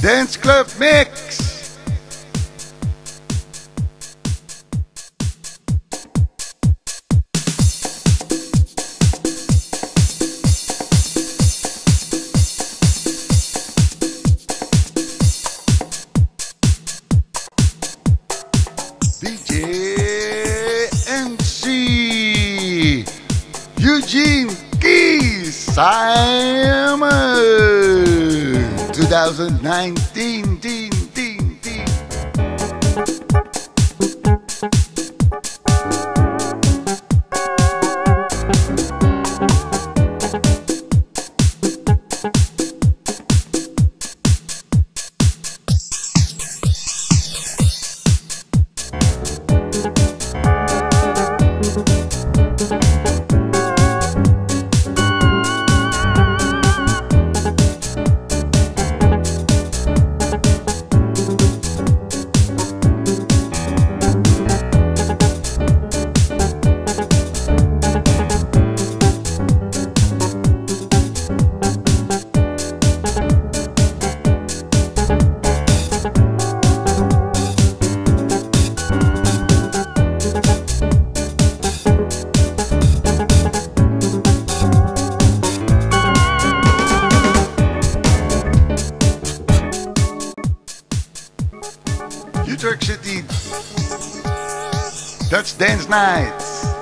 Dance Club Mix. Keys, Simon, 2019, teen. That's dance nights.